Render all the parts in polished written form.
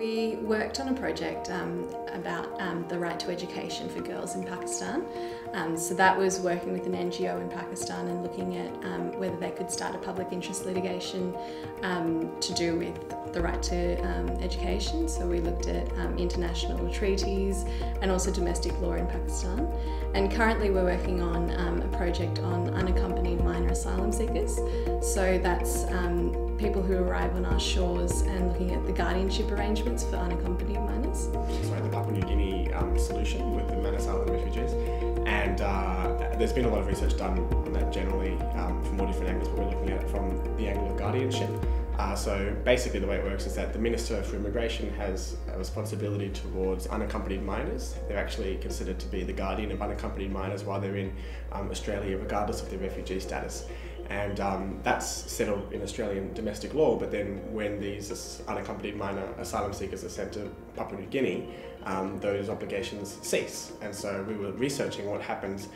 We worked on a project about the right to education for girls in Pakistan. So that was working with an NGO in Pakistan and looking at whether they could start a public interest litigation to do with the right to education. So we looked at international treaties and also domestic law in Pakistan. And currently we're working on a project on unaccompanied minor asylum seekers. So that's people who arrive on our shores and looking at the guardianship arrangements for unaccompanied minors. Sorry, the Papua New Guinea solution with the minor asylum refugees, and there's been a lot of research done on that generally from all different angles, but we're looking at it from the angle of guardianship. So basically the way it works is that the Minister for Immigration has a responsibility towards unaccompanied minors. They're actually considered to be the guardian of unaccompanied minors while they're in Australia, regardless of their refugee status. And that's settled in Australian domestic law, but then when these unaccompanied minor asylum seekers are sent to Papua New Guinea, those obligations cease. And so we were researching what happens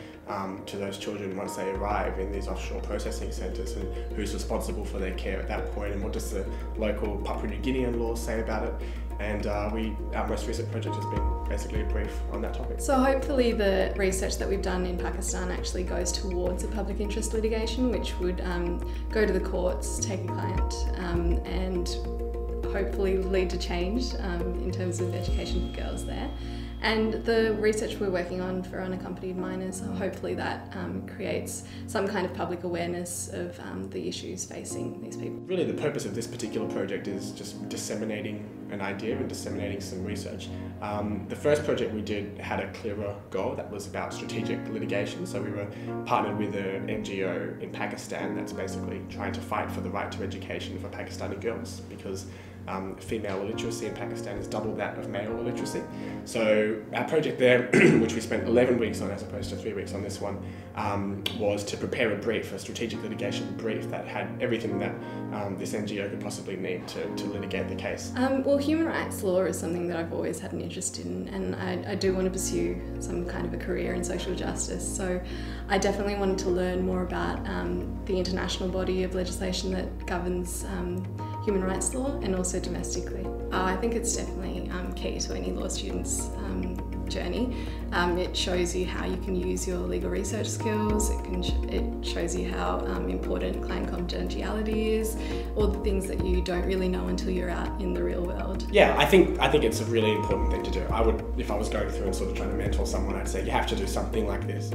to those children once they arrive in these offshore processing centres, and who's responsible for their care at that point, and what does the local Papua New Guinean law say about it. And our most recent project has been basically a brief on that topic. So hopefully the research that we've done in Pakistan actually goes towards a public interest litigation, which would go to the courts, take a client and hopefully lead to change in terms of education for girls there. And the research we're working on for unaccompanied minors, hopefully that creates some kind of public awareness of the issues facing these people. Really the purpose of this particular project is just disseminating an idea and disseminating some research. The first project we did had a clearer goal that was about strategic litigation. So we were partnered with an NGO in Pakistan that's basically trying to fight for the right to education for Pakistani girls, because female illiteracy in Pakistan is double that of male illiteracy. So our project there, which we spent 11 weeks on as opposed to 3 weeks on this one, was to prepare a brief, a strategic litigation brief that had everything that this NGO could possibly need to litigate the case. Well, human rights law is something that I've always had an interest in, and I do want to pursue some kind of a career in social justice. So I definitely wanted to learn more about the international body of legislation that governs human rights law, and also domestically. I think it's definitely key to any law student's journey. It shows you how you can use your legal research skills, it shows you how important client confidentiality is, all the things that you don't really know until you're out in the real world. Yeah, I think it's a really important thing to do. If I was going through and sort of trying to mentor someone, I'd say you have to do something like this.